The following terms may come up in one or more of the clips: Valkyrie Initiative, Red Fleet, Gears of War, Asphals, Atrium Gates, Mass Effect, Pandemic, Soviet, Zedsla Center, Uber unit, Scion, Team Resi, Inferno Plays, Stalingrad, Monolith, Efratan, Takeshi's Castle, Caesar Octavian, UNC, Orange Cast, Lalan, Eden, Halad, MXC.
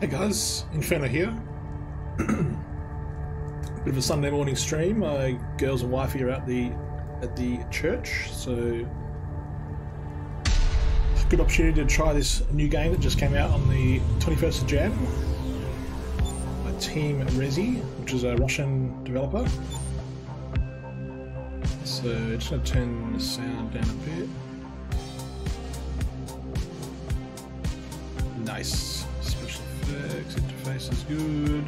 Hey guys, Inferno here. Bit of a Sunday morning stream. My girls and wifey are at the church, so good opportunity to try this new game that just came out on the 21st of Jan. By Team Resi, which is a Russian developer. So just gonna turn the sound down a bit. Nice. Interface is good.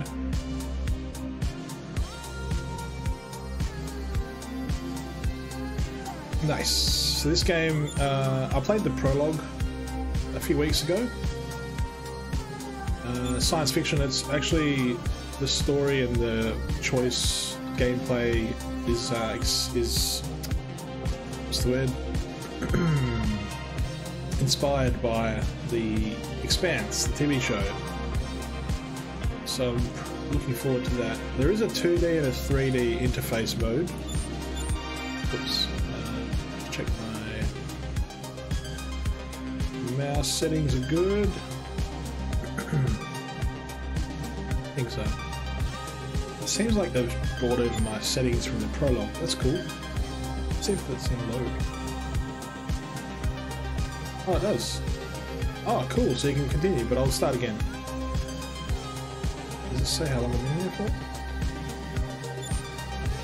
Nice. So this game, I played the prologue a few weeks ago. Science fiction. It's actually the story and the choice gameplay is what's the word? Inspired by The Expanse, the TV show. So I'm looking forward to that. There is a 2D and a 3D interface mode. Oops, check my mouse settings are good. I think so. It seems like they've brought in my settings from the prologue. That's cool. Let's see if it's in load. Oh, it does. Oh, cool. So you can continue, but I'll start again. Say how long I've been here for?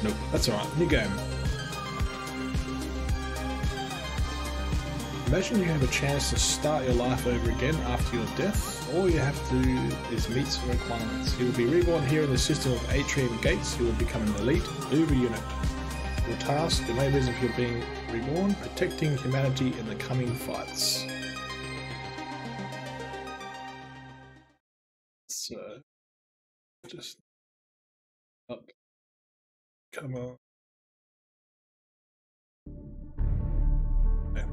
Nope, that's alright. New game. Imagine you have a chance to start your life over again after your death. All you have to do is meet some requirements. You will be reborn here in the system of Atrium Gates. You will become an elite Uber unit. Your task, the main reason for your being reborn, protecting humanity in the coming fights. So... just up. Come on. Yeah.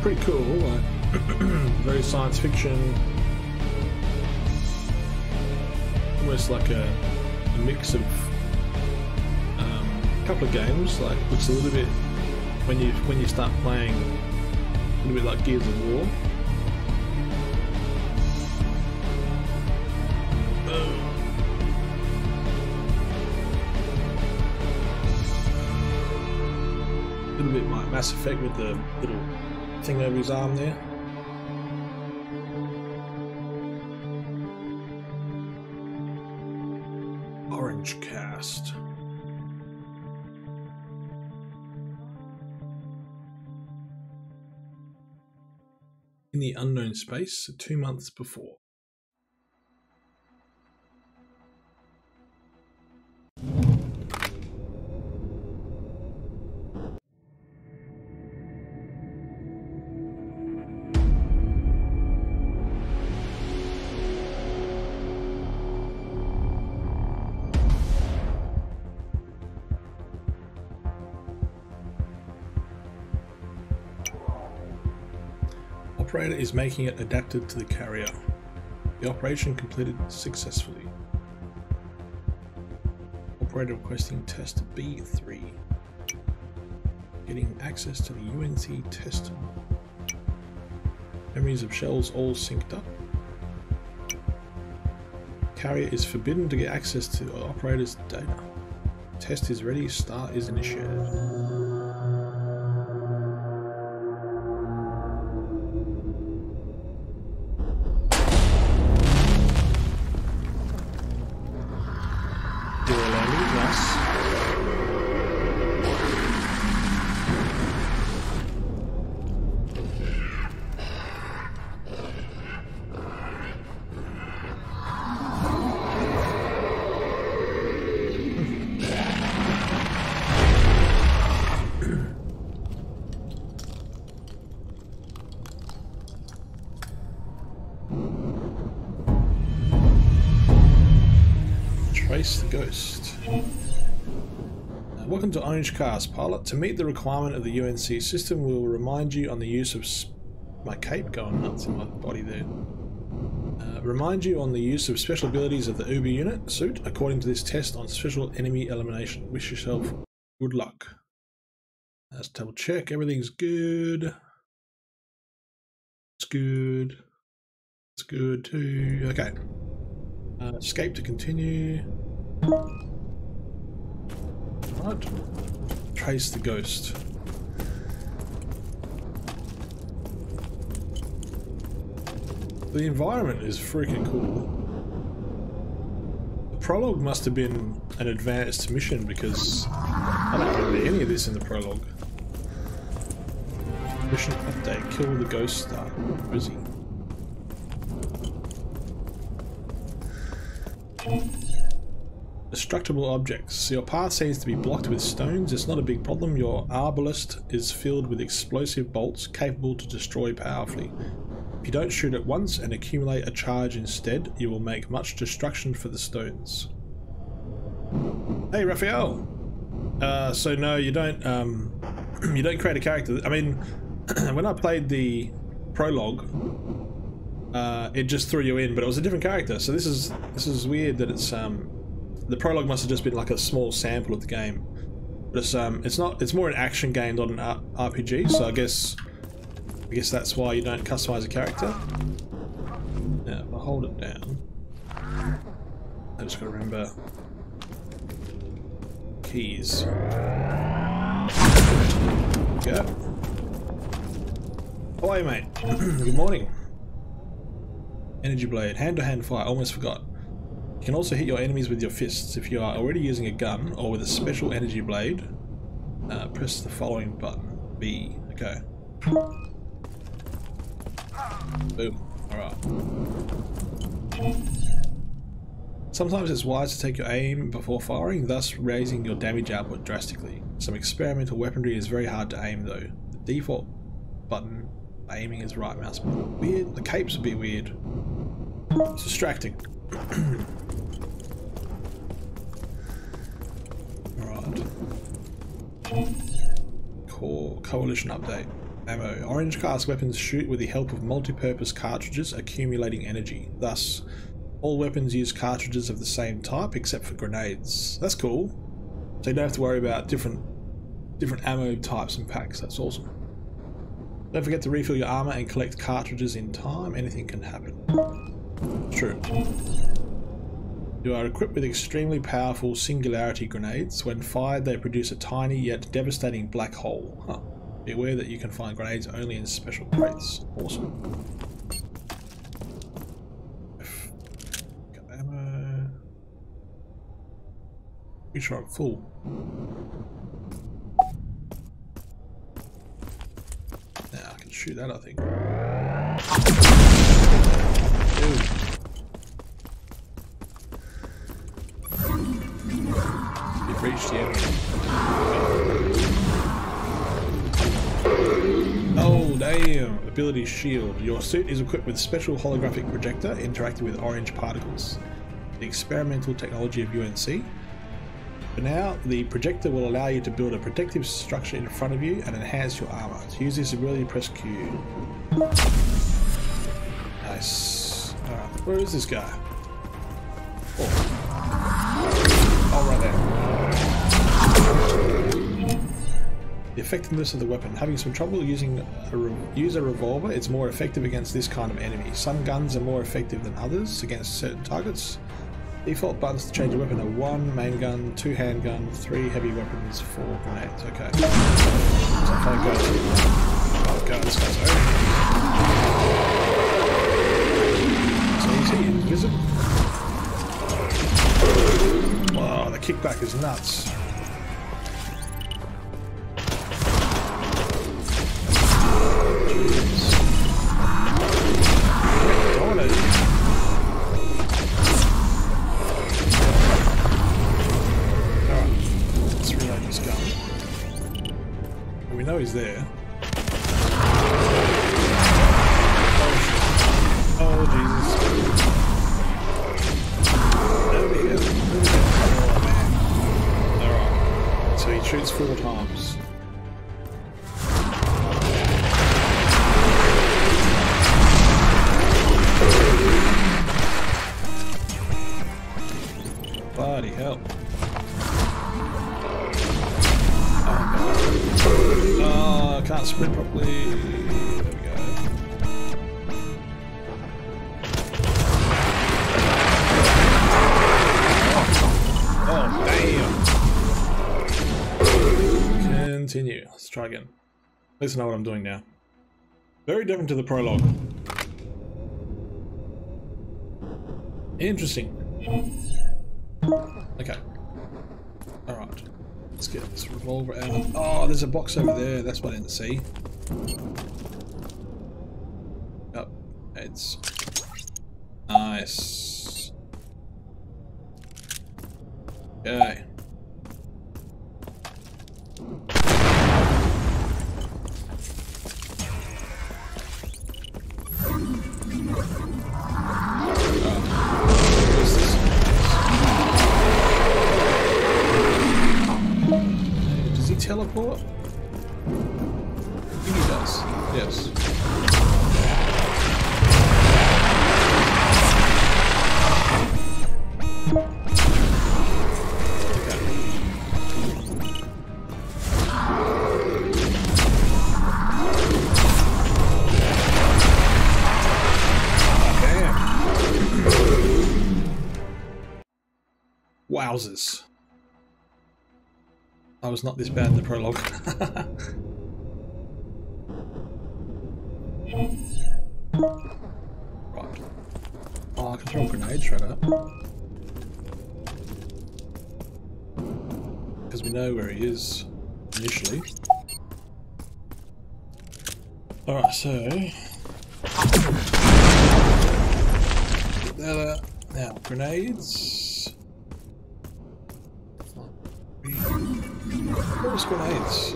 Pretty cool, right? Very science fiction, almost like a mix of a couple of games. Like looks a little bit when you start playing a little bit like Gears of War. A little bit like Mass Effect with the little thing over his arm there. Orange Cast. In the unknown space, 2 months before. The operator is making it adapted to the carrier. The operation completed successfully. Operator requesting test B3. Getting access to the UNC test. Memories of shells all synced up. Carrier is forbidden to get access to operator's data. Test is ready, start is initiated. Orange Cast, pilot. To meet the requirement of the UNC system, we will remind you on the use of my cape going nuts in my body there. Remind you on the use of special abilities of the Uber unit suit according to this test on special enemy elimination. Wish yourself good luck. Let's double check. Everything's good. It's good. It's good too. Okay. Escape to continue. Alright. Trace the ghost. The environment is freaking cool. The prologue must have been an advanced mission because I don't remember any of this in the prologue. Mission update, kill the ghost star. Where is he? Destructible objects. Your path seems to be blocked with stones. It's not a big problem. Your arbalest is filled with explosive bolts capable to destroy powerfully. If you don't shoot at once and accumulate a charge instead, you will make much destruction for the stones. Hey Raphael! So no, you don't you don't create a character. I mean, when I played the prologue, it just threw you in, but it was a different character. So this is weird that it's the prologue must have just been like a small sample of the game. But it's more an action game, not an RPG. So I guess that's why you don't customize a character. Now if I hold it down, I just gotta remember keys. Go. How are you, mate? Good morning. Energy blade, hand-to-hand fire, almost forgot. You can also hit your enemies with your fists. If you are already using a gun or with a special energy blade, press the following button. B. Okay. Boom. Alright. Sometimes it's wise to take your aim before firing, thus raising your damage output drastically. Some experimental weaponry is very hard to aim though. The default button aiming is right mouse button. Weird. The capes would be weird. It's distracting. Alright. Core coalition update. Ammo. Orange Cast weapons shoot with the help of multi-purpose cartridges accumulating energy. Thus, all weapons use cartridges of the same type except for grenades. That's cool. So you don't have to worry about different ammo types and packs. That's awesome. Don't forget to refill your armor and collect cartridges in time. Anything can happen. True. You are equipped with extremely powerful singularity grenades. When fired, they produce a tiny yet devastating black hole. Huh. Be aware that you can find grenades only in special crates. Awesome. Got ammo. Pretty sure I'm full. Now I can shoot that, I think. Ooh. Reached the enemy. Oh damn! Ability shield. Your suit is equipped with special holographic projector interacting with orange particles. The experimental technology of UNC. For now, the projector will allow you to build a protective structure in front of you and enhance your armor. To use this ability, press Q. Nice. Alright, where is this guy? Oh, right there. The effectiveness of the weapon. Having some trouble using use a revolver, it's more effective against this kind of enemy. Some guns are more effective than others against certain targets. Default buttons to change a weapon are 1 main gun, 2 handgun, 3 heavy weapons, 4 grenades. Okay. So if I go to... oh god, this guy's over. It's easy, invisible. Wow, the kickback is nuts. He's there. Oh Jesus. There we go. Oh man. Alright. So he shoots 4 times. Bloody hell. Oh, God. Oh, can't sprint properly. Continue. Let's try again. At least I know what I'm doing now. Very different to the prologue. Interesting. Okay. Alright. Let's get this revolver out of... Oh, there's a box over there. That's what I didn't see. Up. Heads. Nice. Okay. Teleport? He does. Yes. Okay. Wowzers. I was not this bad in the prologue. Right. Oh, I can throw a grenade shredder. Because we know where he is initially. Alright, so. Get that out. Now, grenades. What was grenades?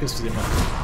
Pissed him off.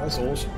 That's awesome.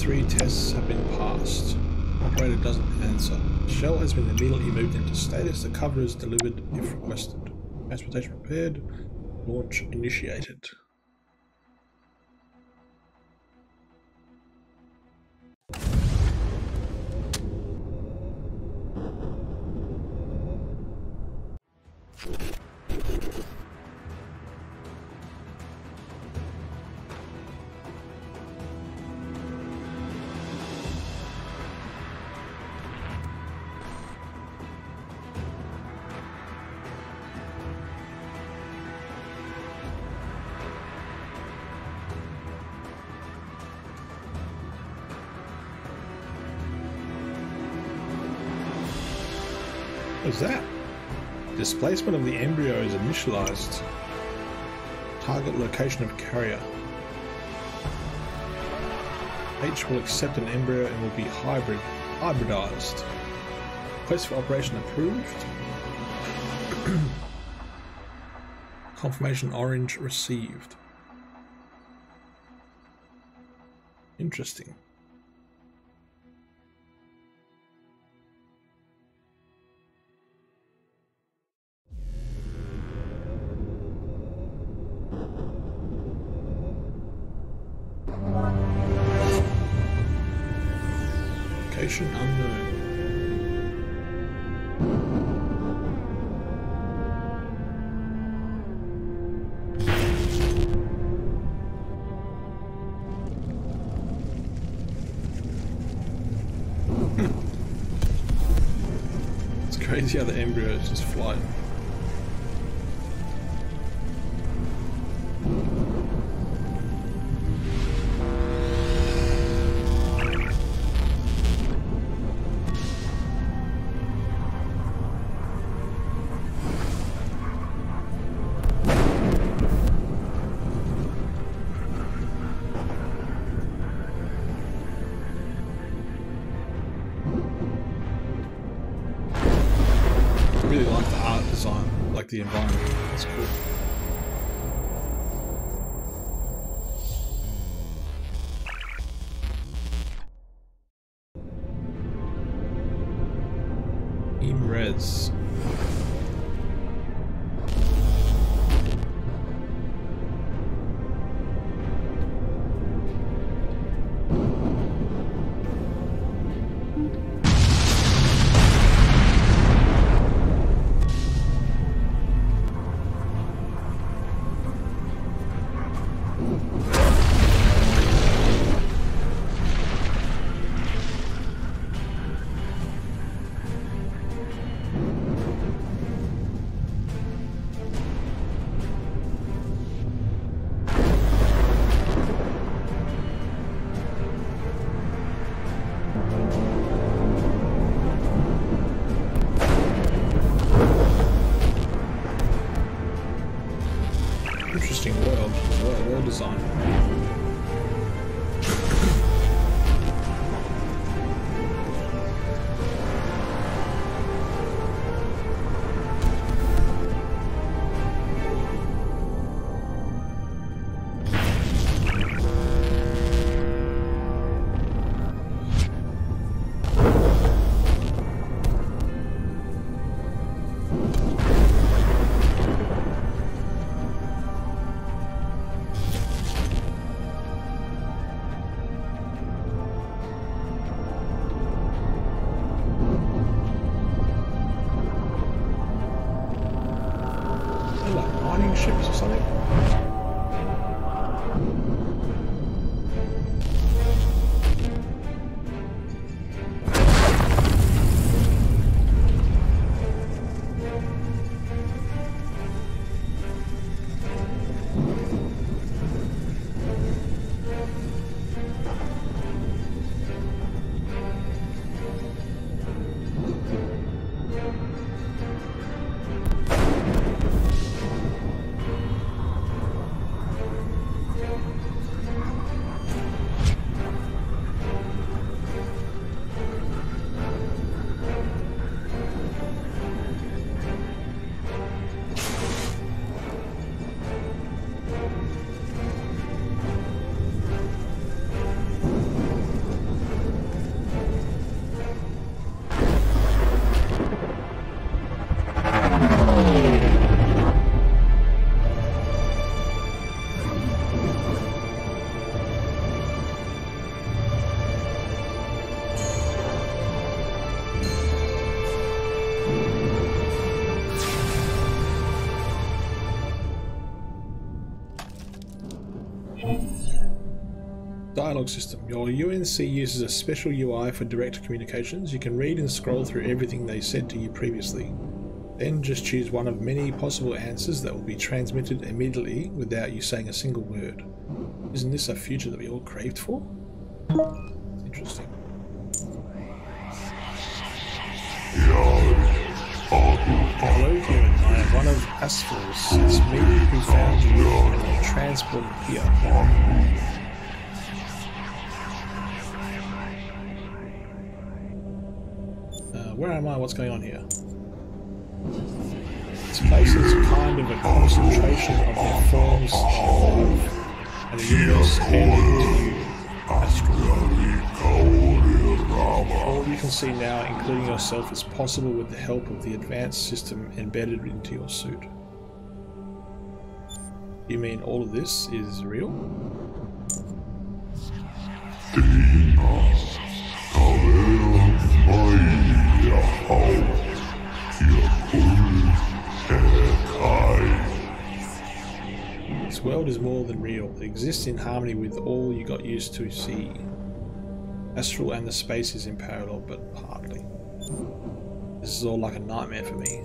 3 tests have been passed. Operator doesn't answer. Shell has been immediately moved into status. The cover is delivered if requested. Transportation repaired. Launch initiated. That displacement of the embryo is initialized. Target location of carrier. H will accept an embryo and will be hybridized. Request for operation approved. Confirmation orange received. Interesting. It's crazy how the embryos just fly. The environment. That's cool. Team Resi. dialogue system. Your UNC uses a special UI for direct communications. You can read and scroll through everything they said to you previously. Then just choose one of many possible answers that will be transmitted immediately without you saying a single word. Isn't this a future that we all craved for? Interesting. Hello human, I am one of Asphals. It's me who found you and transported here. Where am I? What's going on here? This place is kind of a concentration of their forms and the universe handed to you. All you can see now, including yourself, is possible with the help of the advanced system embedded into your suit. You mean all of this is real? This world is more than real. It exists in harmony with all you got used to see. Astral and the space is in parallel, but partly. This is all like a nightmare for me.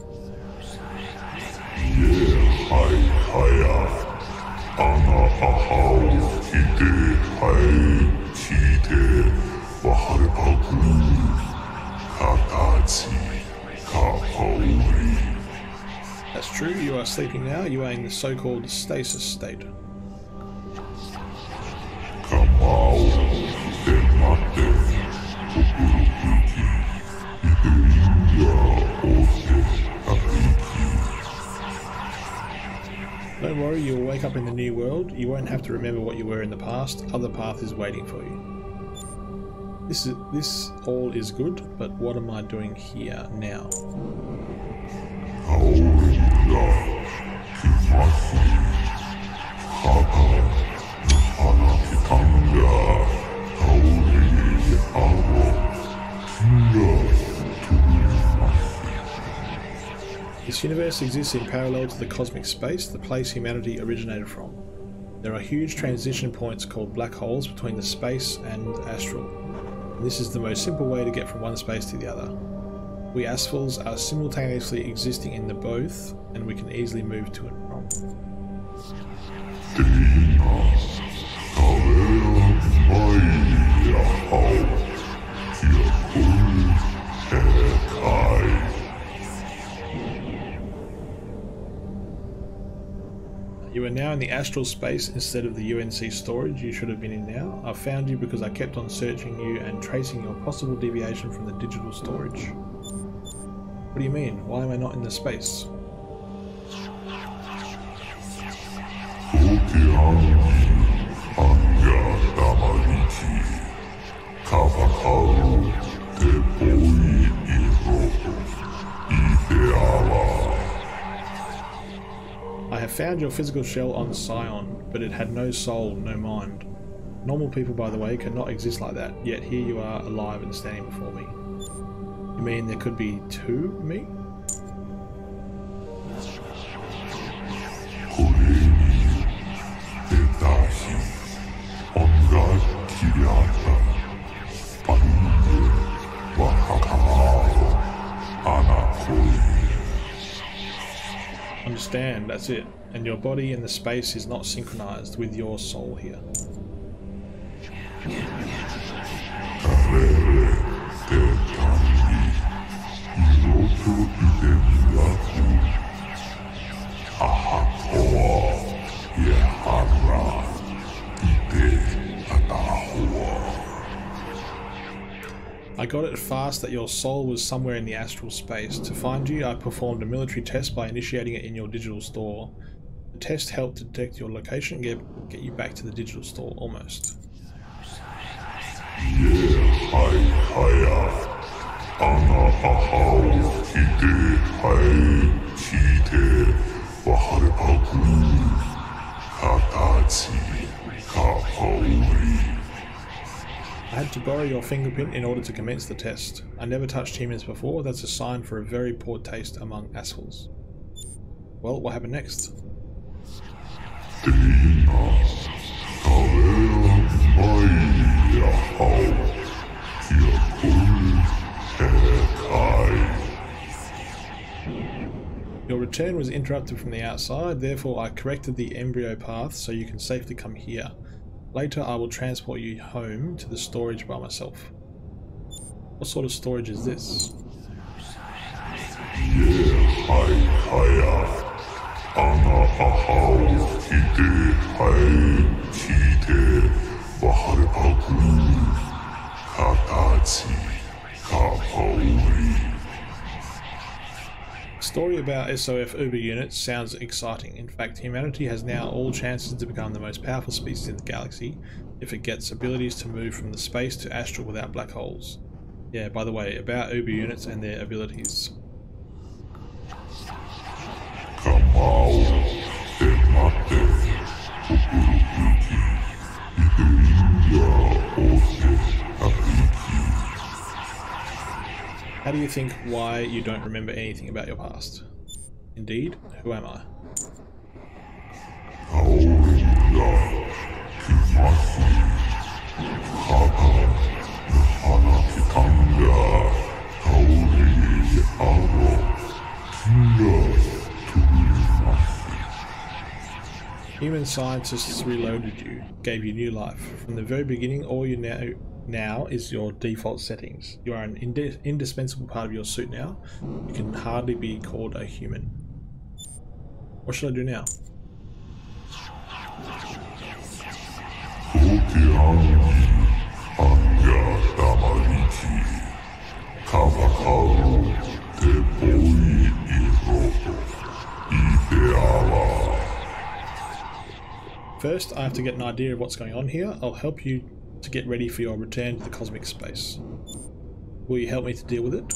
That's true, you are sleeping now. You are in the so-called stasis state. Don't worry, you'll wake up in the new world. You won't have to remember what you were in the past. Other path is waiting for you. This all is good, but what am I doing here now? This universe exists in parallel to the cosmic space, the place humanity originated from. There are huge transition points called black holes between the space and astral. And this is the most simple way to get from one space to the other. We Asphals are simultaneously existing in the both, and we can easily move to and from. You are now in the astral space instead of the UNC storage you should have been in now. I found you because I kept on searching you and tracing your possible deviation from the digital storage. What do you mean? Why am I not in the space? I have found your physical shell on Scion, but it had no soul, no mind. Normal people, by the way, cannot exist like that, yet here you are alive and standing before me. You mean there could be two me? Understand, that's it. And your body in the space is not synchronized with your soul here. I got it fast that your soul was somewhere in the astral space. To find you, I performed a military test by initiating it in your digital store. The test helped to detect your location and get you back to the digital store, almost. I had to borrow your fingerprint in order to commence the test. I never touched humans before. That's a sign for a very poor taste among Asphals. Well, what happened next? Your return was interrupted from the outside, therefore I corrected the embryo path so you can safely come here. Later I will transport you home to the storage by myself. What sort of storage is this? Story about SOF Uber units sounds exciting. In fact, humanity has now all chances to become the most powerful species in the galaxy if it gets abilities to move from the space to astral without black holes. Yeah, by the way, about Uber units and their abilities. How do you think why you don't remember anything about your past? Indeed, who am I? Human scientists reloaded you, gave you new life. From the very beginning, all you know now is your default settings. You are an indispensable part of your suit now. You can hardly be called a human. What should I do now? First, I have to get an idea of what's going on here. I'll help you to get ready for your return to the cosmic space. Will you help me to deal with it?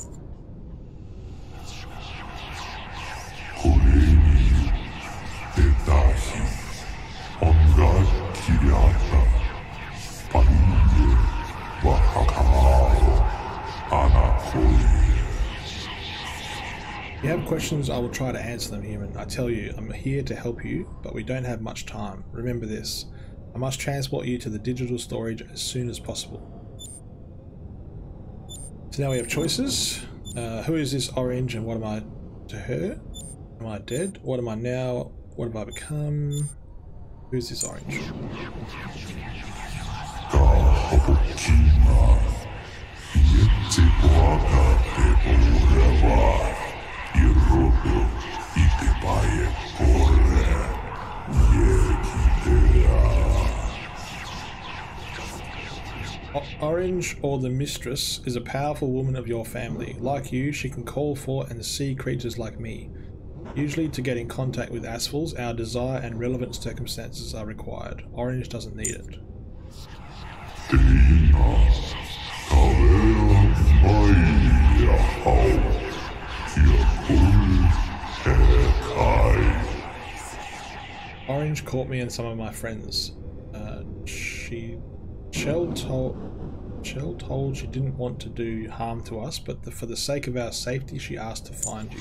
If you have questions, I will try to answer them, human. I tell you, I'm here to help you, but we don't have much time. Remember this. I must transport you to the digital storage as soon as possible. So now we have choices. Who is this orange and what am I to her? Am I dead? What am I now? What have I become? Who's this orange? Orange, or the mistress, is a powerful woman of your family. Like you, she can call for and see creatures like me. Usually to get in contact with Asphals, our desire and relevant circumstances are required. Orange doesn't need it. Orange caught me and some of my friends. Shell told she didn't want to do harm to us, but for the sake of our safety, she asked to find you.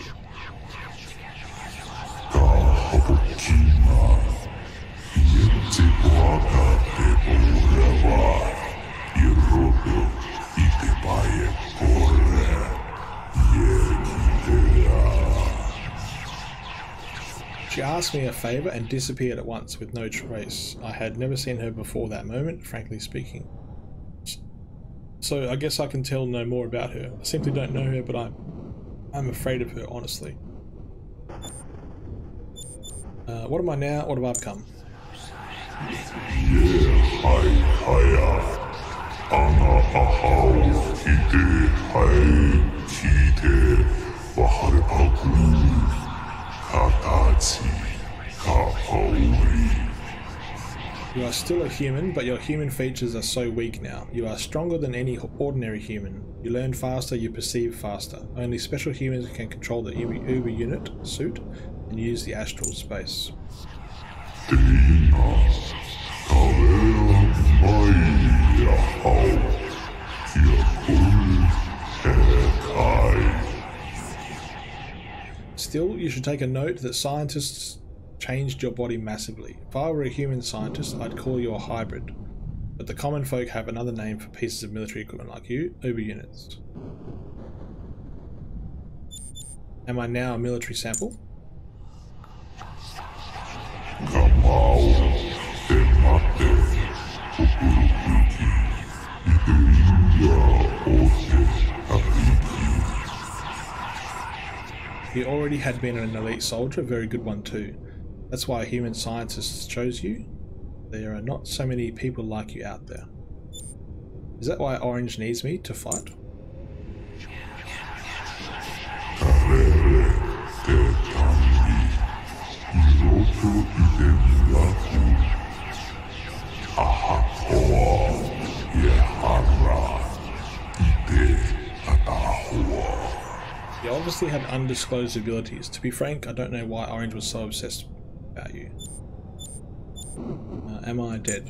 She asked me a favour and disappeared at once with no trace. I had never seen her before that moment, frankly speaking. So I guess I can tell no more about her. I simply don't know her, but I'm afraid of her, honestly. What am I now? What have I become? You are still a human, but your human features are so weak now. You are stronger than any ordinary human. You learn faster, you perceive faster. Only special humans can control the Uber unit suit and use the astral space. Still, you should take a note that scientists changed your body massively. If I were a human scientist, I'd call you a hybrid. but the common folk have another name for pieces of military equipment like Uber units. Am I now a military sample? You already had been an elite soldier, a very good one too. That's why human scientists chose you. There are not so many people like you out there. Is that why Orange needs me to fight? You obviously have undisclosed abilities. To be frank, I don't know why Orange was so obsessed about you. Am I dead?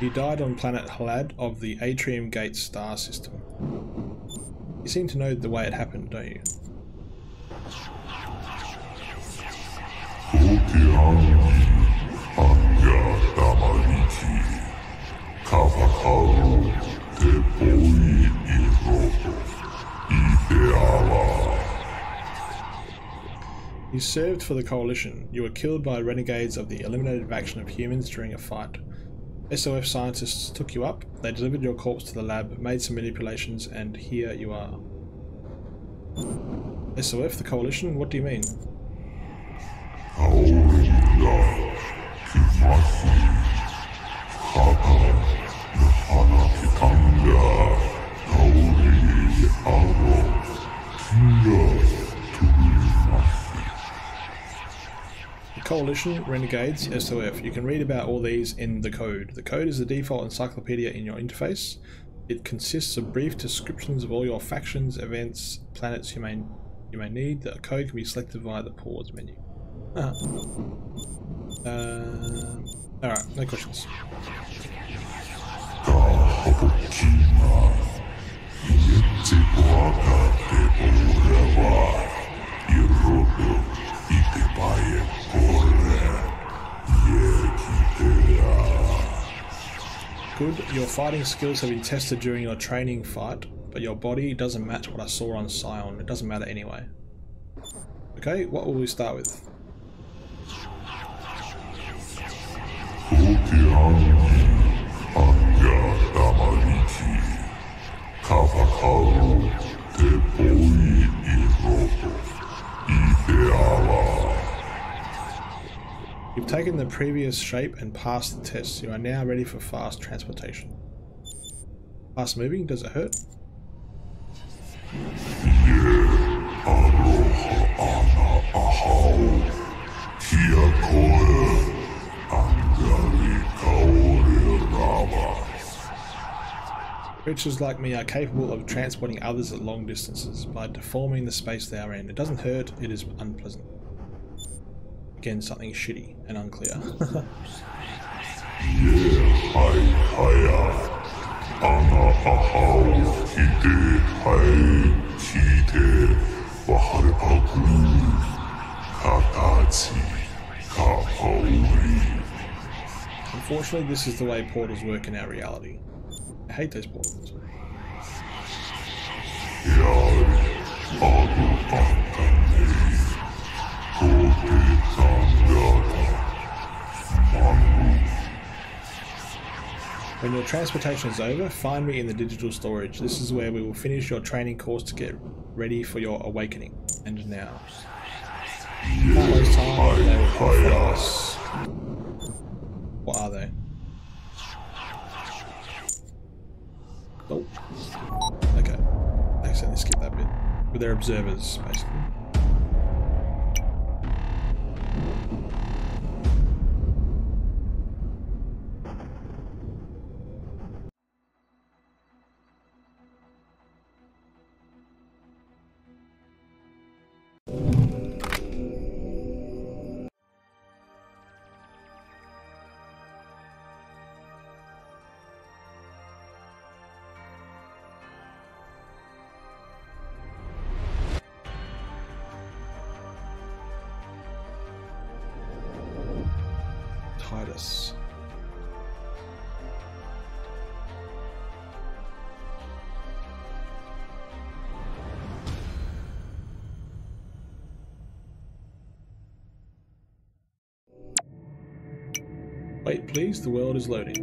You died on planet Halad of the Atrium Gates star system. You seem to know the way it happened, don't you? You served for the Coalition. You were killed by renegades of the eliminated faction of humans during a fight. SOF scientists took you up, they delivered your corpse to the lab, made some manipulations, and here you are. SOF, the Coalition? What do you mean? The Coalition, renegades, SOF. You can read about all these in the code. The code is the default encyclopedia in your interface. It consists of brief descriptions of all your factions, events, planets you may need. The code can be selected via the pause menu. Alright, no questions. Good, your fighting skills have been tested during your training fight, but your body doesn't match what I saw on Scion. It doesn't matter anyway. Okay, what will we start with? You've taken the previous shape and passed the test. You are now ready for fast transportation. Fast moving? Does it hurt? Creatures like me are capable of transporting others at long distances by deforming the space they are in. It doesn't hurt, it is unpleasant. Again, something shitty and unclear. Unfortunately, this is the way portals work in our reality. I hate those portals. When your transportation is over, find me in the digital storage. This is where we will finish your training course to get ready for your awakening. And now. Can't waste time, they will come for us. What are they? Oh. Okay. I accidentally skipped that bit. But they're observers, basically. Titus. Wait, please, the world is loading.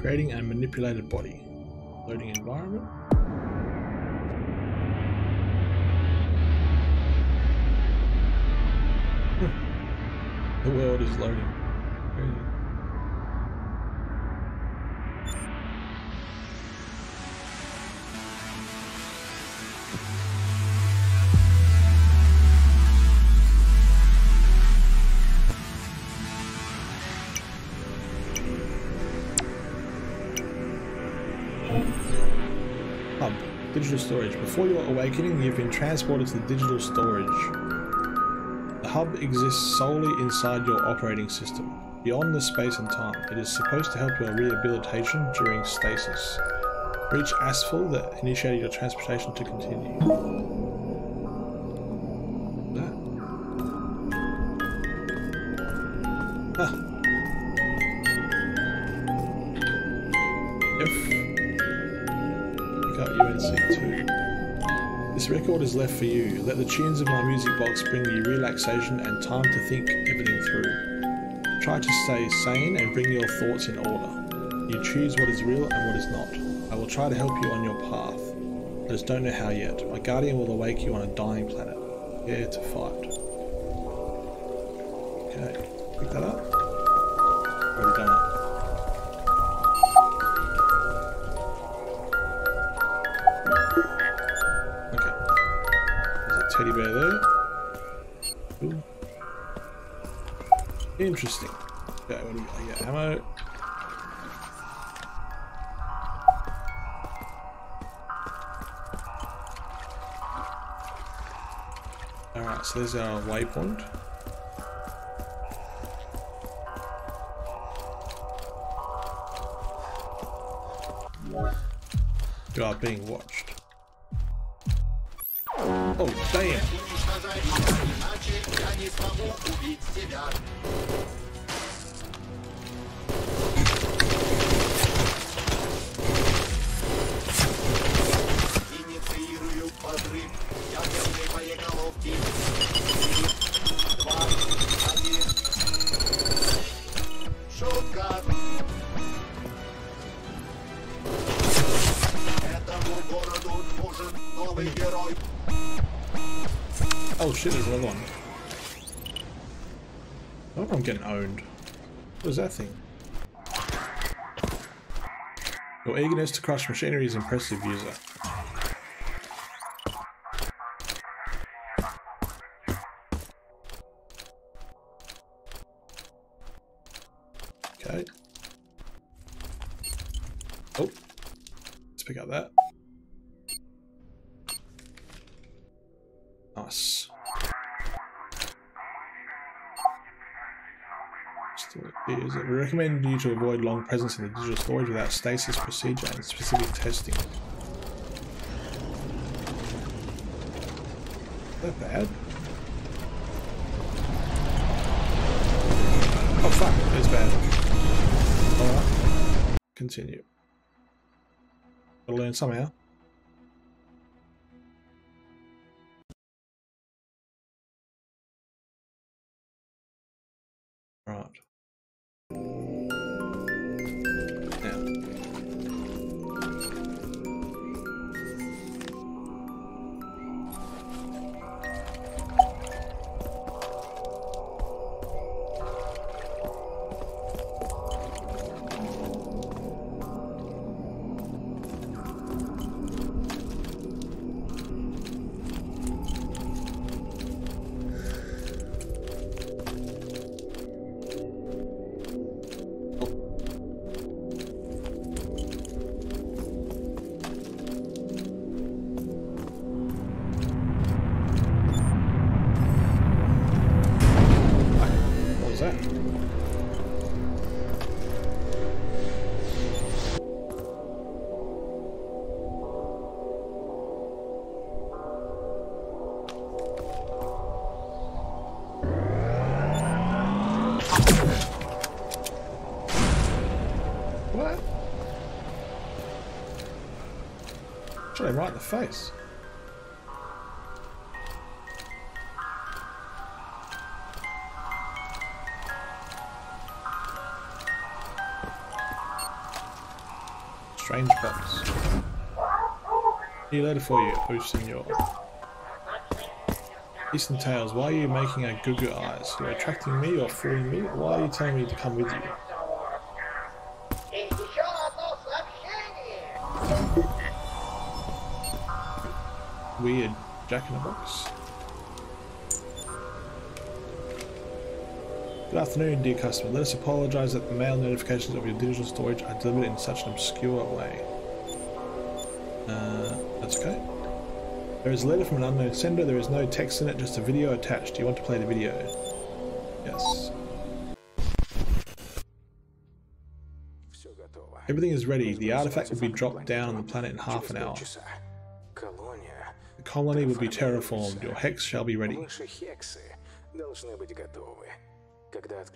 Creating a manipulated body. Loading environment. The world is loading. Digital storage. Before your awakening, you've been transported to the digital storage. The hub exists solely inside your operating system, beyond the space and time. It is supposed to help your rehabilitation during stasis. Reach Asphals that initiated your transportation to continue. That. This record is left for you. Let the tunes of my music box bring you relaxation and time to think everything through. Try to stay sane and bring your thoughts in order. You choose what is real and what is not. I will try to help you on your path. I just don't know how yet. My guardian will awake you on a dying planet. Yeah, to fight. Okay, pick that up. Already done it. Teddy bear there. Ooh. Interesting. Okay, what do we got? Yeah, ammo. Alright, so there's our waypoint. You are being watched. Oh, damn. Oh shit, there's another one. Oh, I'm getting owned. What is that thing? Your eagerness to crush machinery is impressive, user. Okay. Oh. Let's pick up that. Nice. We recommend you to avoid long presence in the digital storage without stasis procedure and specific testing. Not bad. Oh fuck, that's bad. Alright. Continue. Gotta learn somehow. Right. Now. Actually, right in the face. Strange box. Here later for you, oh senor. Eastern Tales, why are you making a goo-goo eyes? You're attracting me or fooling me? Why are you telling me to come with you? Weird jack-in-the-box. Good afternoon, dear customer. Let us apologise that the mail notifications of your digital storage are delivered in such an obscure way. That's okay. There is a letter from an unknown sender. There is no text in it, just a video attached. Do you want to play the video? Yes. Everything is ready. The artifact will be dropped down on the planet in half an hour. The colony will be terraformed. Your hex shall be ready.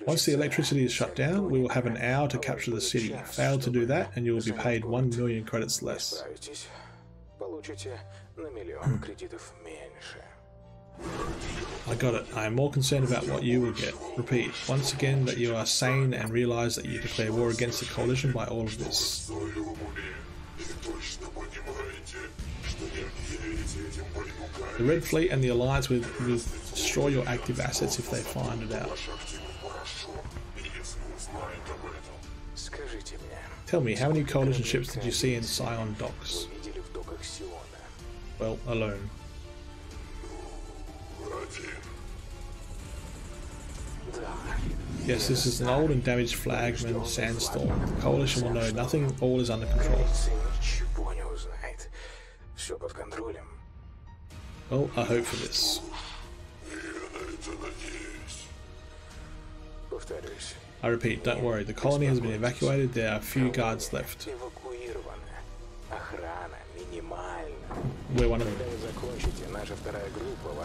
Once the electricity is shut down, we will have an hour to capture the city. Fail to do that, and you will be paid 1,000,000 credits less. I got it. I am more concerned about what you will get. Repeat, once again, that you are sane and realize that you declare war against the coalition by all of this. The Red Fleet and the Alliance will destroy your active assets if they find it out. Tell me, how many coalition ships did you see in Scion docks? Well, alone. Yes, this is an old and damaged flagman sandstorm. The coalition will know nothing, all is under control. Well, I hope for this. I repeat, don't worry, the colony has been evacuated, there are few guards left. We're one of them.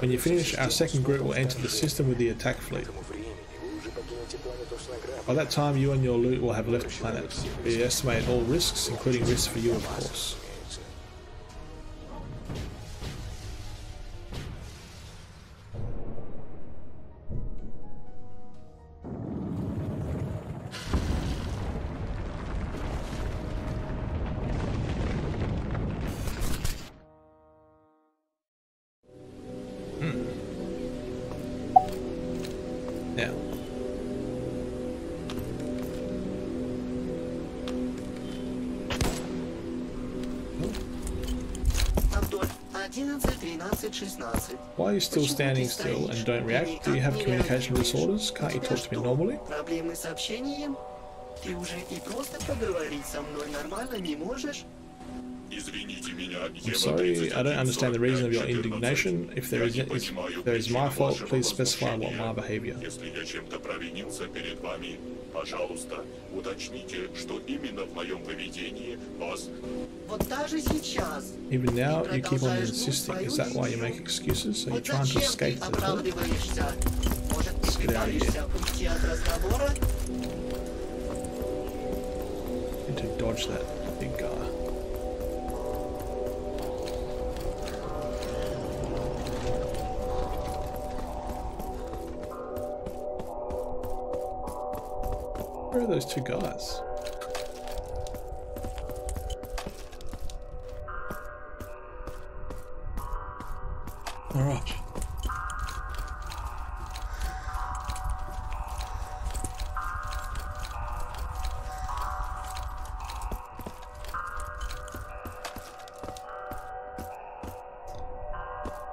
When you finish, our second group will enter the system with the attack fleet. By that time, you and your loot will have left the planet. We estimate all risks, including risks for you, of course. Why are you still standing still and don't react? Do you have communication disorders? Can't you talk to me normally? I'm sorry, I don't understand the reason of your indignation. If there is my fault, please specify what my behavior. Even now, you keep on insisting. Is that why you make excuses? Are you trying to escape the court? Let's get out of here. Need to dodge that big guy. Where are those two guys? Alright.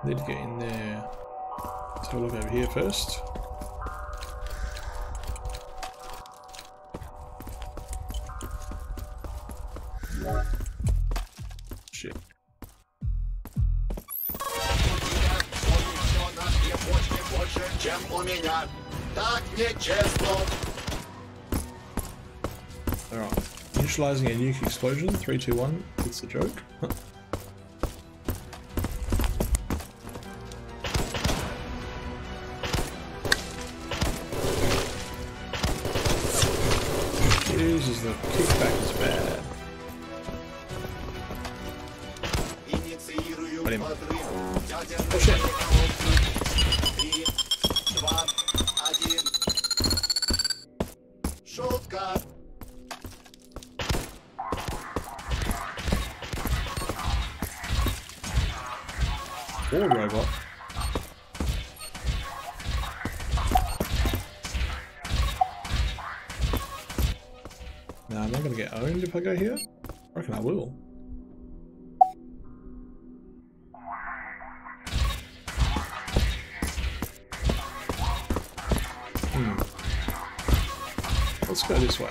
Need to get in there. Let's have a look over here first. Alright, initializing a nuke explosion, 3, 2, 1, it's a joke. Jesus, the kickback is bad. put him. Oh shit. Oh, robot. Nah, I'm not gonna get owned if I go here. I reckon I will. Let's go this way.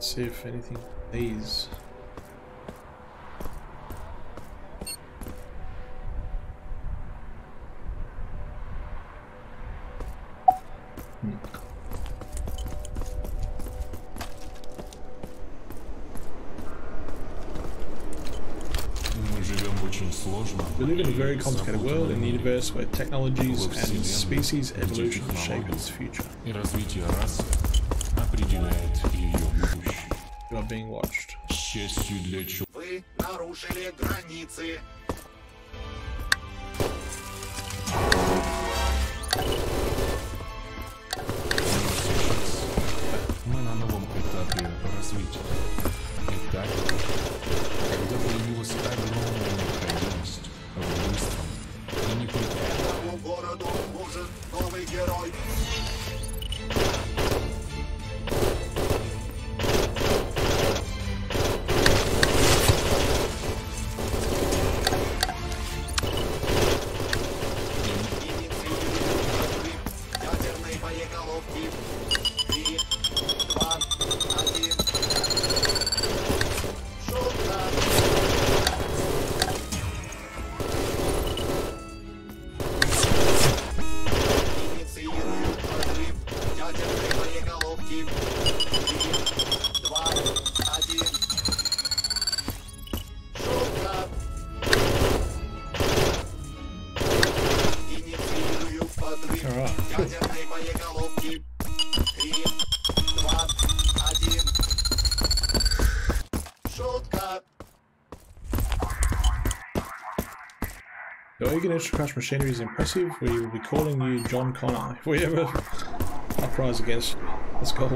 See if anything plays. We live in a very complicated world in the universe where technologies and species evolution shape its future. You are being watched. Extra crush machinery is impressive. We will be calling you John Connor if we ever uprise against you. That's gold.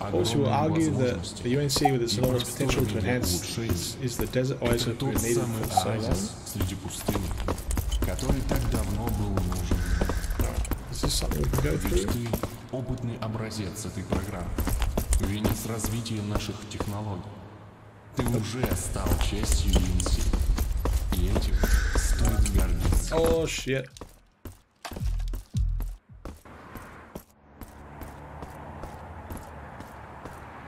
Of course, you will argue that the UNC with its enormous potential to enhance is the desert isotope we needed for so long. Is this something we can go through? Опытный образец этой программы, венец развития наших технологий. Ты уже стал частью UNC, и этим стоит гордиться. О, shit.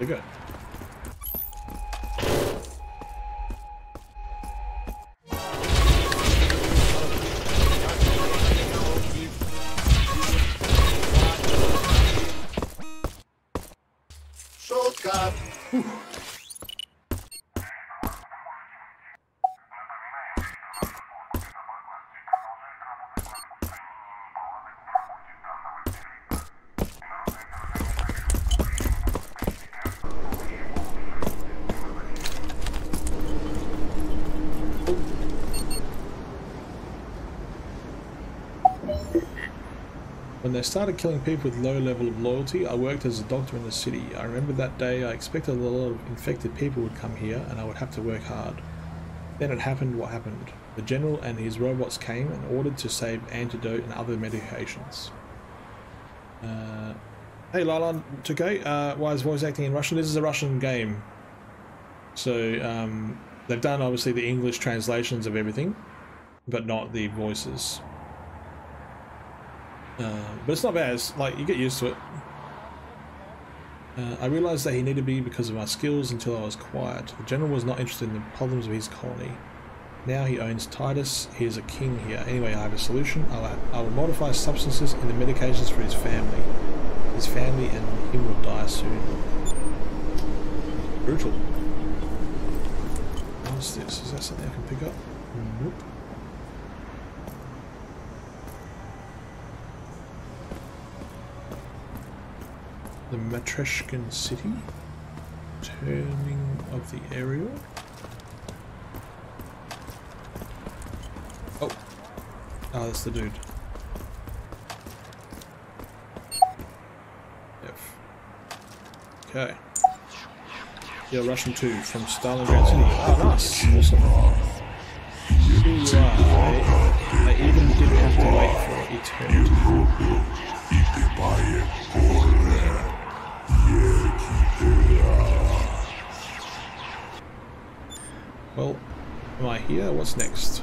Бега. When they started killing people with low level of loyalty, I worked as a doctor in the city. I remember that day, I expected a lot of infected people would come here and I would have to work hard. Then it happened what happened. The general and his robots came and ordered to save antidote and other medications. Hey Lalan, it's okay. Why is voice acting in Russian? This is a Russian game. So they've done obviously the English translations of everything, but not the voices. But it's not bad, it's like you get used to it. I realized that he needed me because of my skills until I was quiet. The general was not interested in the problems of his colony. Now he owns Titus. He is a king here. Anyway, I have a solution. I will modify substances in the medications for his family. His family and him will die soon. Brutal. What's this? Is that something I can pick up? Nope. The Matryoshkin City. Turning of the aerial. Oh, that's the dude. F. Okay. Yeah, Russian 2 from Stalingrad City. Oh, nice. Awesome. I even didn't have to wait for eternity. Well, am I here? What's next?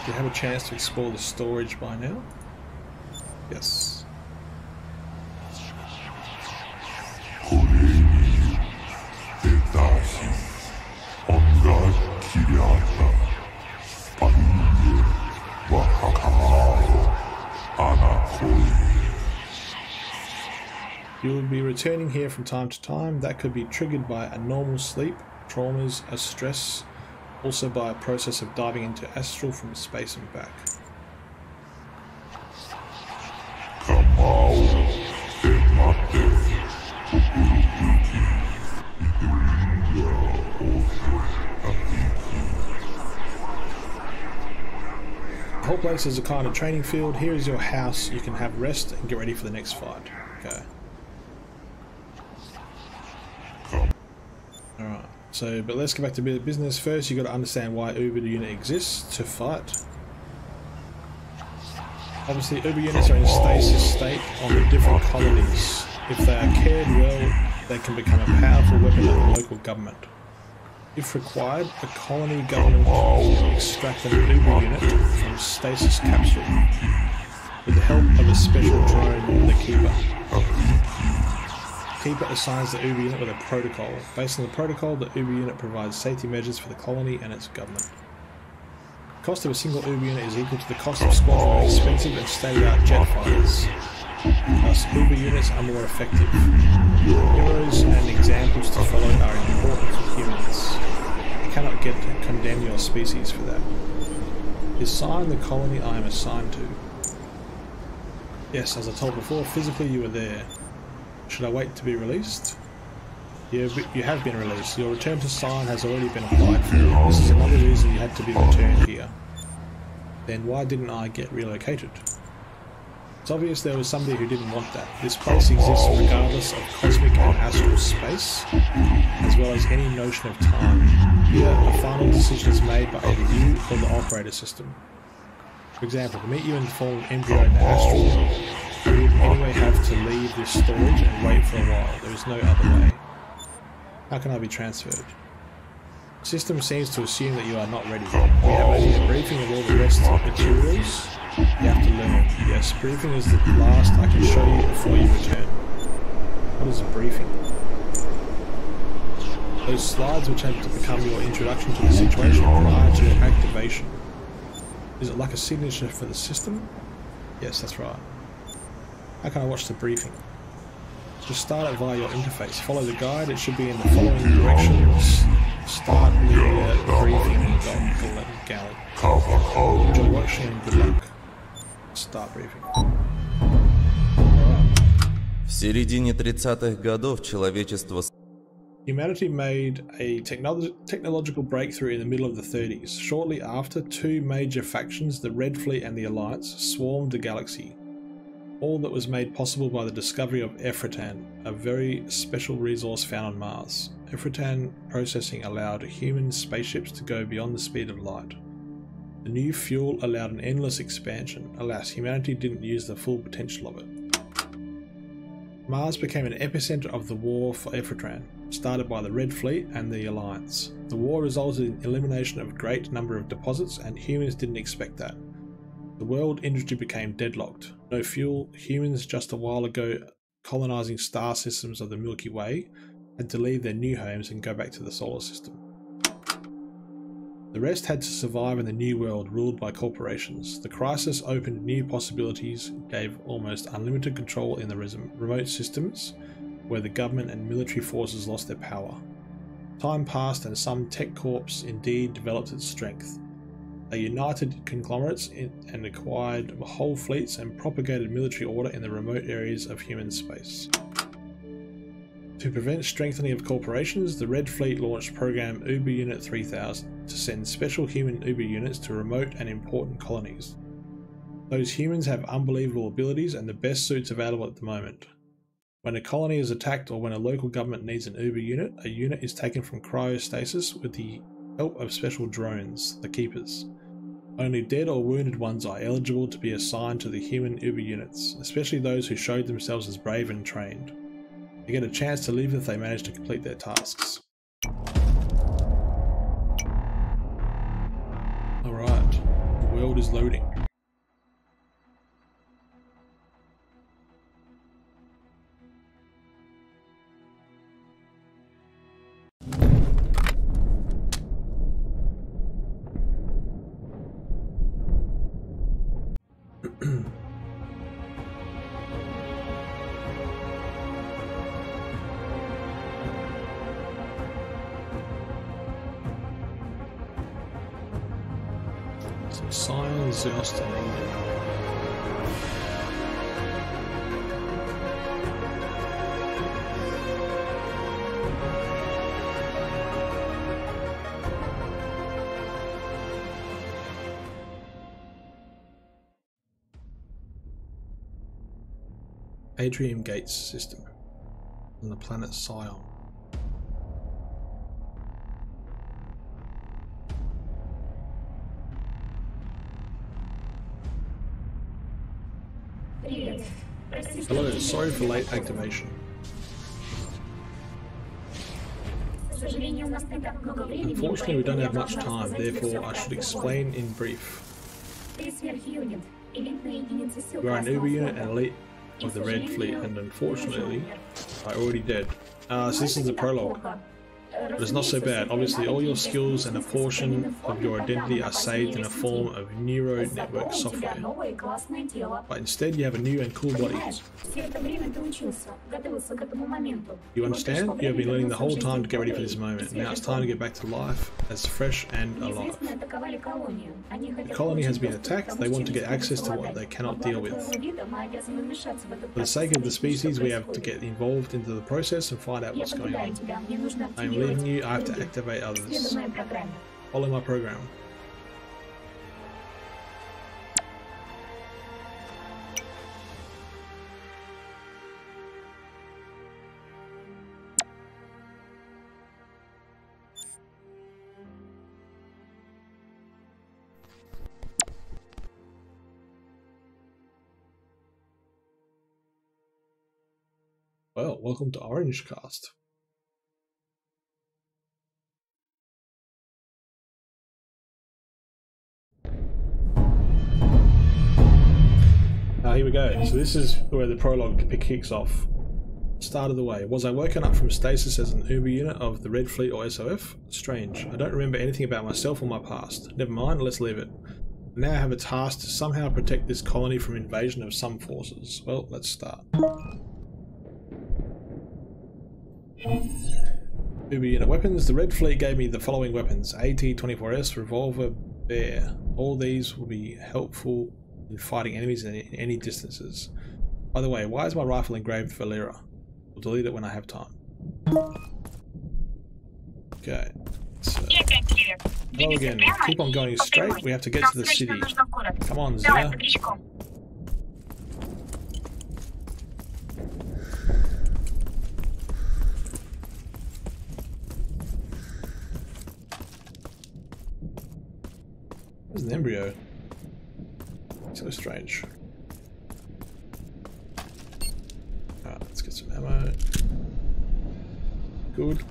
Do you have a chance to explore the storage by now? Yes. You will be returning here from time to time. That could be triggered by a normal sleep, traumas, a stress, also by a process of diving into astral from space and back. The whole place is a kind of training field. Here is your house. You can have rest and get ready for the next fight. Okay. Alright. So, but let's get back to business first. You've got to understand why Uber unit exists to fight. Obviously, Uber units are in stasis state on the different colonies. If they are cared well, they can become a powerful weapon of the local government. If required, the colony government can extract an Uber unit from stasis capsule with the help of a special drone, the Keeper. Keeper assigns the Uber unit with a protocol. Based on the protocol, the Uber unit provides safety measures for the colony and its government. The cost of a single Uber unit is equal to the cost of squadron expensive and state-of-the-art jet fighters. Thus, Uber units are more effective. Heroes and examples to follow are important for humans. You cannot get to condemn your species for that. Assign the colony I am assigned to. Yes, as I told before, physically you were there. Should I wait to be released? You have been released. Your return to Scion has already been applied for. This is another reason you had to be returned here. Then why didn't I get relocated? It's obvious there was somebody who didn't want that. This place exists regardless of cosmic and astral space, as well as any notion of time. Here, a final decision is made by either you or the operator system. For example, to meet you in the form of embryo in the astral world, you would anyway have to leave this storage and wait for a while. There is no other way. How can I be transferred? The system seems to assume that you are not ready. We have only a briefing of all the rest of materials. You have to learn. Yes, briefing is the last I can show you before you return. What is a briefing? Those slides which have to become your introduction to the situation prior to your activation. Is it like a signature for the system? Yes, that's right. How can I watch the briefing? Just start it via your interface. Follow the guide. It should be in the following directions. Start near briefing. Galley. Enjoy watching and good luck. Start briefing. В середине 30-х годов человечество. Humanity made a technological breakthrough in the middle of the 30s. Shortly after, two major factions, the Red Fleet and the Alliance, swarmed the galaxy. All that was made possible by the discovery of Efratan, a very special resource found on Mars. Efratan processing allowed human spaceships to go beyond the speed of light. The new fuel allowed an endless expansion. Alas, humanity didn't use the full potential of it. Mars became an epicenter of the war for Efratan, started by the Red Fleet and the Alliance. The war resulted in elimination of a great number of deposits, and humans didn't expect that. The world industry became deadlocked. No fuel, humans just a while ago colonizing star systems of the Milky Way had to leave their new homes and go back to the solar system. The rest had to survive in the new world ruled by corporations. The crisis opened new possibilities, gave almost unlimited control in the remote systems where the government and military forces lost their power. Time passed and some tech corps indeed developed its strength. They united conglomerates and acquired whole fleets and propagated military order in the remote areas of human space. To prevent strengthening of corporations, the Red Fleet launched program Uber Unit 3000 to send special human Uber units to remote and important colonies. Those humans have unbelievable abilities and the best suits available at the moment. When a colony is attacked or when a local government needs an Uber unit, a unit is taken from cryostasis with the help of special drones, the Keepers. Only dead or wounded ones are eligible to be assigned to the human Uber units, especially those who showed themselves as brave and trained. They get a chance to leave if they manage to complete their tasks. Alright, the world is loading. Scion, Zeus, and Eden. Atrium Gates system on the planet Scion. Hello, sorry for late activation. Unfortunately, we don't have much time, therefore I should explain in brief. We are an Uber unit and elite of the Red Fleet, and unfortunately, I'm already dead. So this is the prologue. But it's not so bad. Obviously, all your skills and a portion of your identity are saved in a form of neuro network software. But instead, you have a new and cool body. You understand? You have been learning the whole time to get ready for this moment. Now it's time to get back to life as fresh and alive. The colony has been attacked. They want to get access to what they cannot deal with. For the sake of the species, we have to get involved into the process and find out what's going on. I am leaving you, I have to activate others. Follow my program. Well, welcome to Orange Cast. Here we go. So this is where the prologue kicks off. Start of the way. Was I woken up from stasis as an Uber unit of the Red Fleet or SOF? Strange. I don't remember anything about myself or my past. Never mind, let's leave it. Now I have a task to somehow protect this colony from invasion of some forces. Well, let's start. Uber unit weapons. The Red Fleet gave me the following weapons. AT-24S, Revolver, Bear. All these will be helpful in fighting enemies in any distances. By the way, why is my rifle engraved Valera? I'll delete it when I have time. Okay. So, go again. Keep on going straight. We have to get to the city. Come on, Zia. There's an embryo. So strange. Alright, let's get some ammo. Good.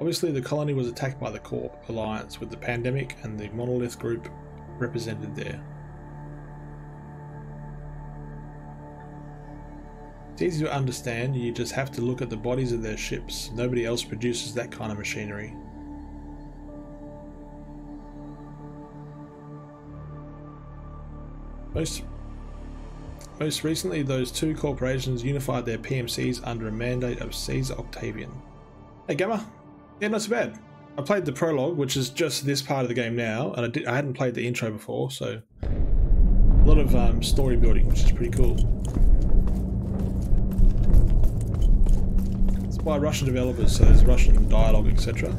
Obviously, the colony was attacked by the Corp alliance, with the Pandemic and the Monolith group represented there. It's easy to understand, you just have to look at the bodies of their ships. Nobody else produces that kind of machinery. Most recently, those two corporations unified their PMCs under a mandate of Caesar Octavian. Hey, Gamma. Yeah, not so bad. I played the prologue, which is just this part of the game now, and I hadn't played the intro before, so a lot of story building, which is pretty cool. It's by Russian developers, so there's Russian dialogue, etc.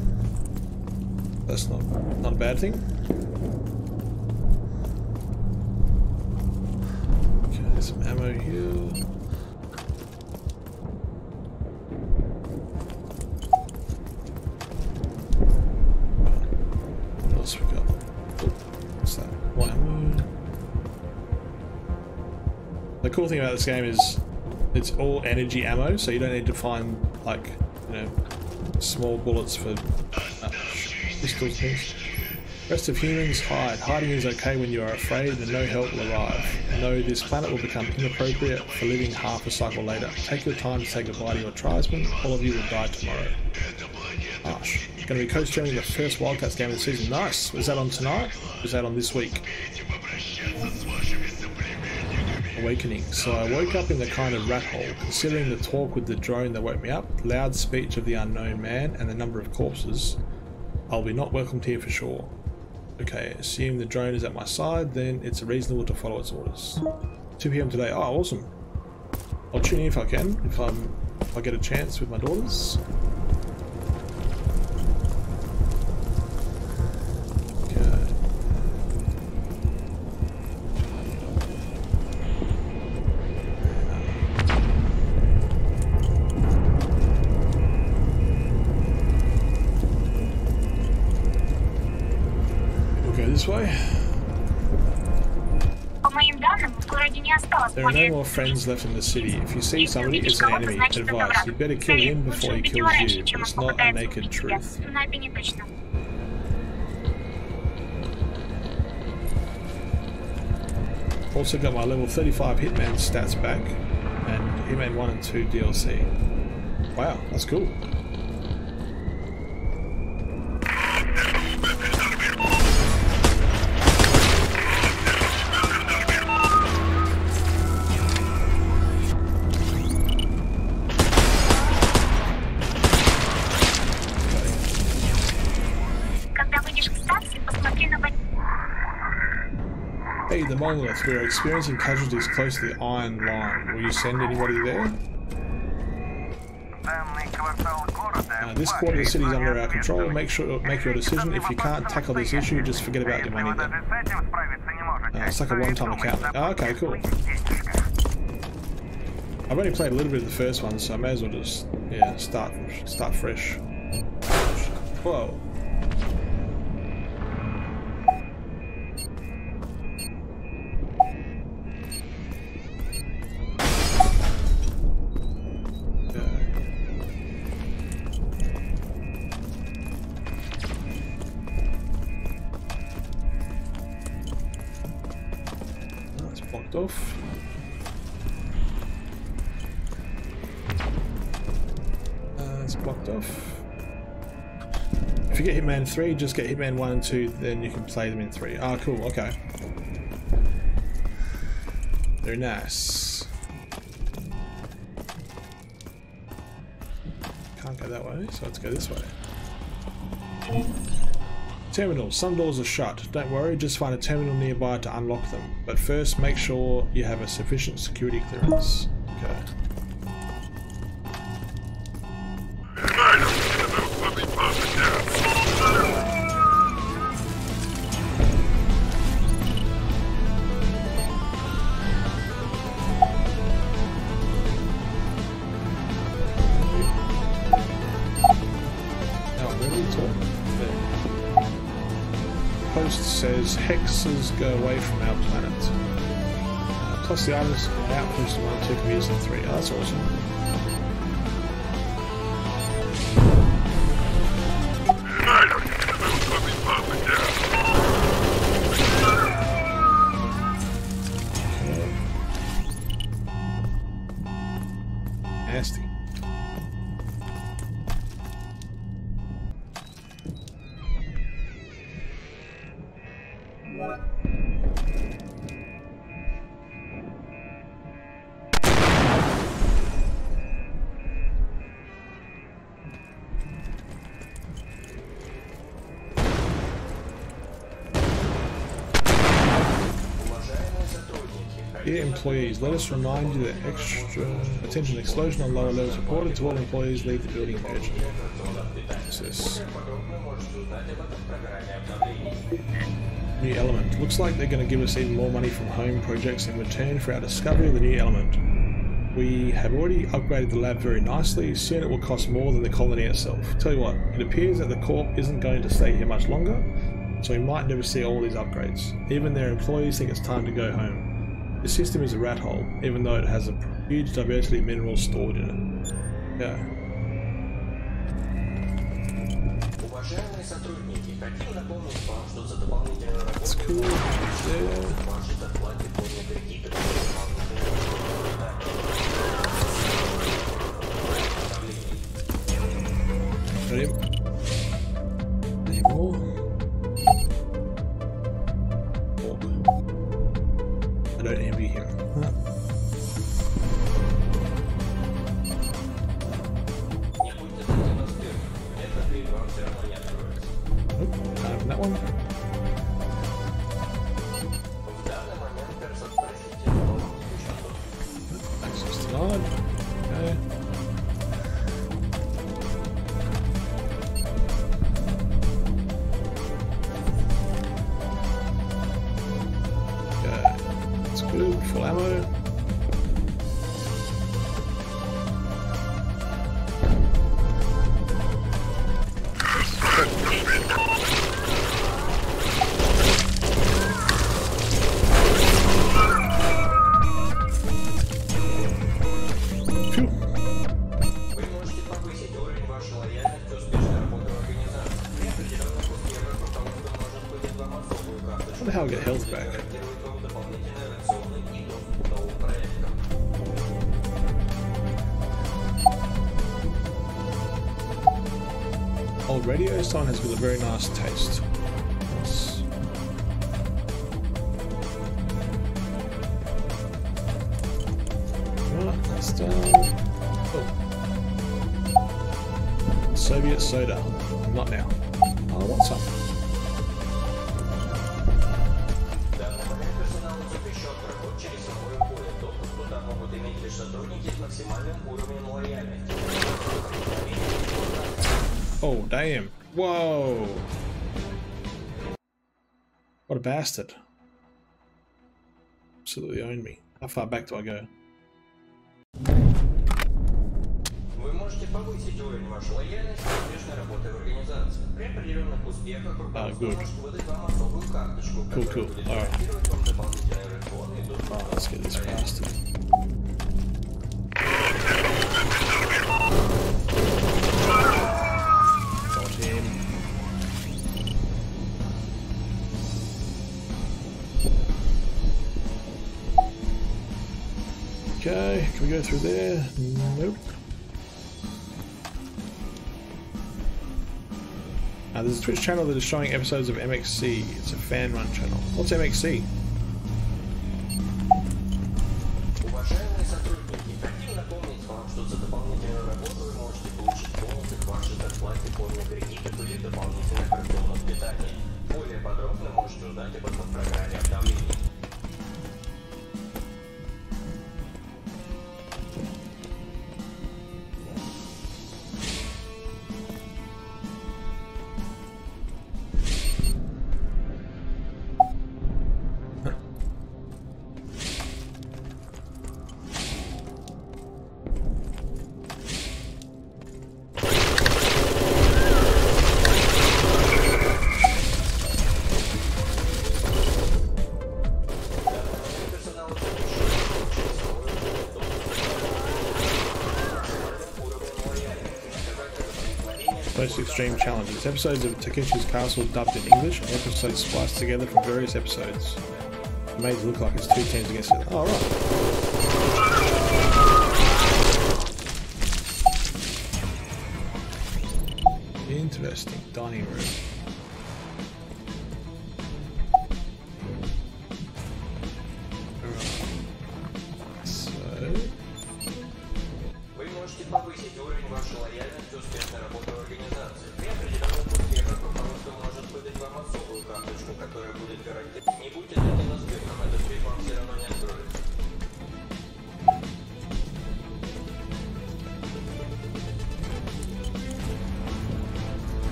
That's not a bad thing. Okay, some ammo here. The cool thing about this game is it's all energy ammo, so you don't need to find, like, you know, small bullets for pistols. Things. Rest of humans hide. Hiding is okay when you are afraid and no help will arrive. Know this planet will become inappropriate for living half a cycle later. Take your time to say goodbye to your tribesmen. All of you will die tomorrow. Harsh. Going to be co-streaming the first Wildcats game of the season. Nice! Was that on tonight? Was that on this week? Awakening. So I woke up in the kind of rat hole, considering the talk with the drone that woke me up, loud speech of the unknown man, and the number of corpses. I'll be not welcomed here for sure. Okay, assume the drone is at my side, then it's reasonable to follow its orders. 2 PM today. Oh, awesome. I'll tune in if I can, if I get a chance with my daughters. There are no more friends left in the city. If you see somebody, it's an enemy. Advice, you better kill him before he kills you. It's not a naked truth. Also got my level 35 Hitman stats back, and Hitman 1 and 2 DLC. Wow, that's cool. Monolith, we are experiencing casualties close to the Iron Line. Will you send anybody there? This quarter of the city is under our control. Make your decision. If you can't tackle this issue, just forget about your money then. It's like a one-time account. Oh, okay, cool. I've only played a little bit of the first one, so I may as well just start fresh. Whoa. Hitman 3, just get Hitman 1 and 2, then you can play them in 3. Ah, cool, okay. Very nice. Can't go that way, so let's go this way. Terminal. Some doors are shut. Don't worry, just find a terminal nearby to unlock them. But first, make sure you have a sufficient security clearance. Okay. outpost says hexes go away from our planet. Plus the island's outpost in 1 and 2 computers and 3. Oh, that's awesome. Dear employees, let us remind you that extra attention explosion on lower levels reported to all employees. Leave the building urgently. New element. Looks like they're going to give us even more money from home projects in return for our discovery of the new element. We have already upgraded the lab very nicely. Soon it will cost more than the colony itself. Tell you what, it appears that the Corp isn't going to stay here much longer, so we might never see all these upgrades. Even their employees think it's time to go home. The system is a rat hole, even though it has a huge diversity of minerals stored in it. Yeah. That's cool. Yeah. Got him. Scion has got a very nice taste. Nice. Right, that's done. Oh. Soviet soda. Not now. Oh, what's up? Oh, damn. Whoa! What a bastard. Absolutely owned me. How far back do I go? Oh, good. Cool, cool. Alright. Oh, let's get this bastard. Okay, can we go through there? Nope. Now there's a Twitch channel that is showing episodes of MXC. It's a fan run channel. What's MXC? such extreme challenges. Episodes of Takeshi's Castle dubbed in English and episodes spliced together from various episodes. It made it look like it's two teams against each other. Oh, right. Interesting dining room. Right. So.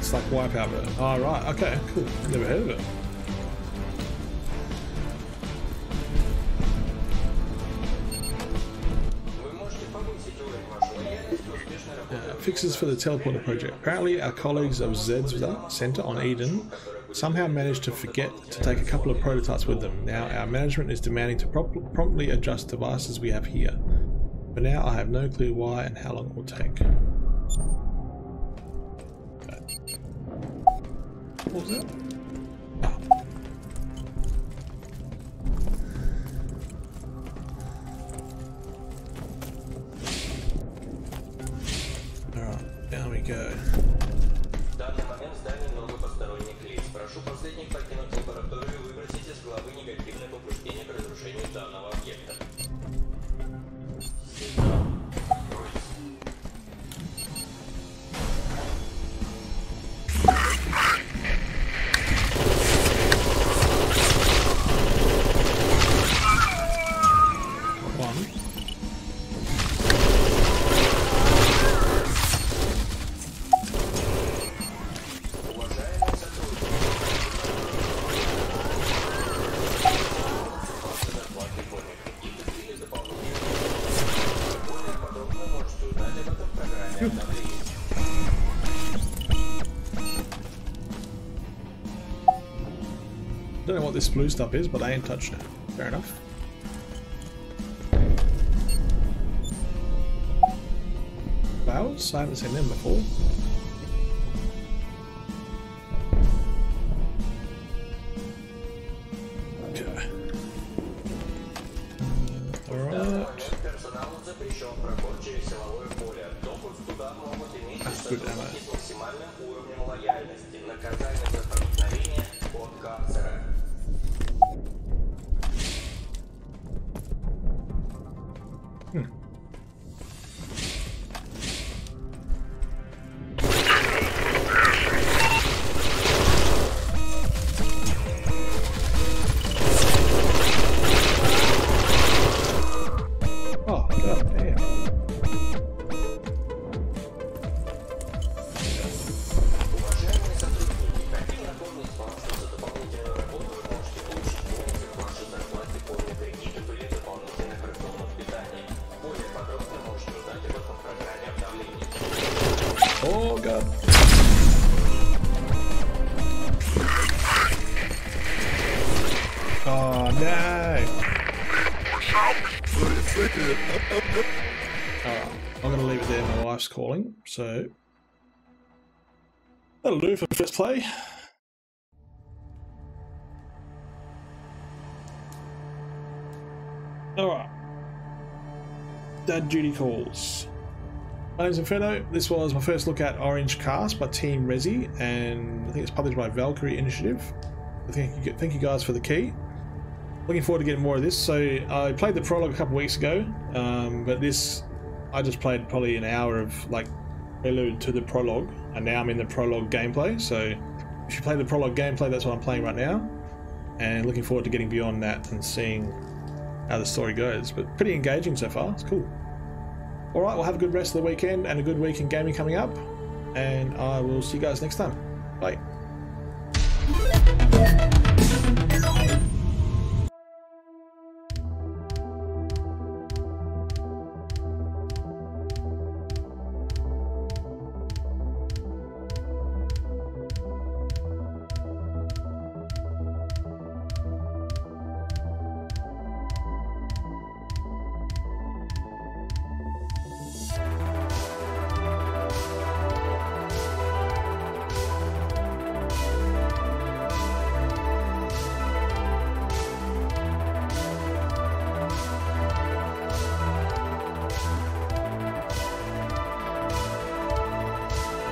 It's like Wipeout. Oh, right, okay, cool. Never heard of it. Fixes for the teleporter project. Apparently, our colleagues of Zedsla Center on Eden somehow managed to forget to take a couple of prototypes with them. Now, our management is demanding to promptly adjust devices we have here. For now, I have no clue why and how long it will take. What was that? Oh. Alright, down we go. This blue stuff is, but I ain't touched it. Fair enough. Flowers? I haven't seen them before. Calling, so that'll do for the first play. Alright, Dad Duty Calls. My name's Inferno. This was my first look at Orange Cast by Team Resi, and I think it's published by Valkyrie Initiative. I thank you guys for the key. Looking forward to getting more of this. So I played the prologue a couple weeks ago, but this I just played probably an hour of like prelude to the prologue, and now I'm in the prologue gameplay. So if you play the prologue gameplay, that's what I'm playing right now, and looking forward to getting beyond that and seeing how the story goes. But pretty engaging so far, it's cool. Alright, well, have a good rest of the weekend and a good week in gaming coming up, and I will see you guys next time. Bye.